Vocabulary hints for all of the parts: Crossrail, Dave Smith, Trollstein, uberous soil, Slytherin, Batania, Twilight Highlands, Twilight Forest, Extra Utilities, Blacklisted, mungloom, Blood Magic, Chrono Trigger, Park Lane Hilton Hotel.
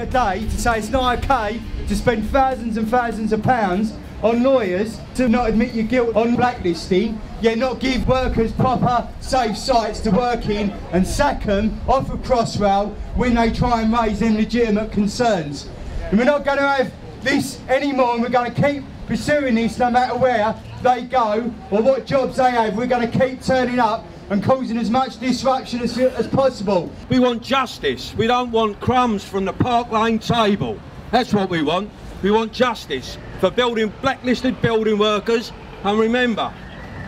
a day to say it's not okay to spend thousands and thousands of pounds on lawyers to not admit your guilt on blacklisting, yet not give workers proper safe sites to work in and sack them off of Crossrail when they try and raise them legitimate concerns. And we're not going to have this anymore, and we're going to keep pursuing this no matter where they go or what jobs they have. We're going to keep turning up and causing as much disruption as possible. We want justice. We don't want crumbs from the Park Lane table. That's what we want. We want justice for blacklisted building workers. And remember,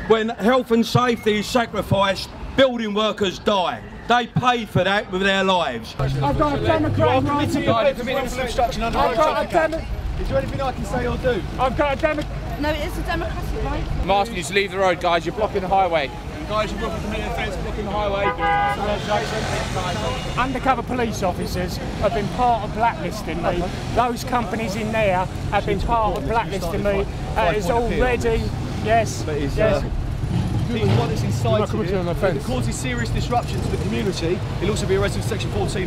when health and safety is sacrificed, building workers die. They pay for that with their lives. I've got a democratic right to Is there anything I can say or do? I've got a democratic... No, it is a democratic right. I'm asking you to leave the road, guys. You're blocking the highway. Guys, you're blocking the fence, blocking the highway. Undercover police officers have been part of blacklisting me. Those companies in there have been part of blacklisting me. It's already... Yes, yes. What is inside the causes serious disruption to the community. It'll also be arrested with section 14. Okay.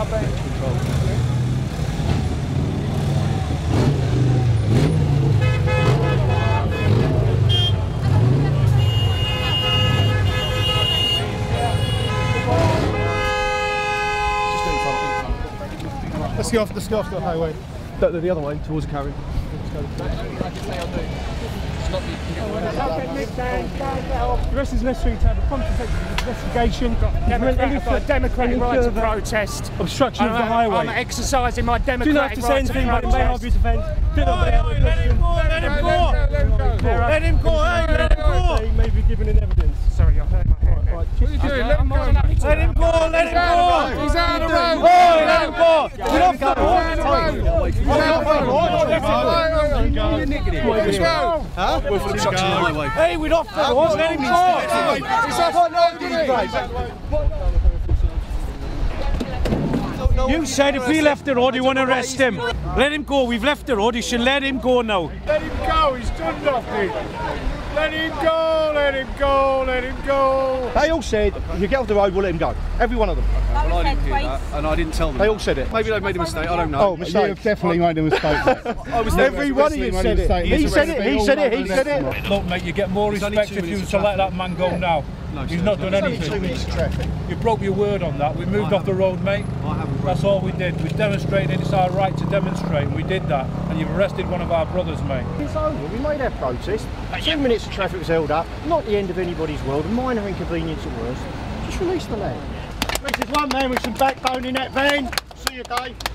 Okay. Let's go off the highway. Don't go the other way, towards the carry. The rest is necessary to have a comprehensive investigation. I've got a democratic right to protest. Obstruction of the highway. I'm exercising my democratic right to protest. Do not have to say anything about the highway. Let him go, let him go! Let him go, let him go! May be given in evidence. Sorry, I've hurt my hand. What are you doing? Let him go! Let him go, let him go! He's out of the road! Let him go! Hey, we're off the road. Let him go. You said if we left the road, you want to arrest him. Let him go. We've left the road. You should let him go now. Let him go. He's done nothing. Let him go. Let him go. Let him go. They all said, if you get off the road, we'll let him go. Every one of them. Well, I didn't hear that, and I didn't tell them. They all said it. Maybe they've made a mistake, I don't know. Oh, mistake. You have definitely made a mistake. Everyone of you said it. He said it, he said it, he said it. Look, mate, you get more respect if you were to let that man go now. No, he's not done anything. You broke your word on that. We moved off the road, mate. That's all we did. We demonstrated. It's our right to demonstrate. We did that, and you've arrested one of our brothers, mate. It's over. We made our protest. 2 minutes of traffic was held up. Not the end of anybody's world. A minor inconvenience at worst. Just release the lad. This is one man with some backbone in that van. See you, Dave.